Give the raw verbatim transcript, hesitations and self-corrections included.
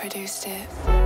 produced it.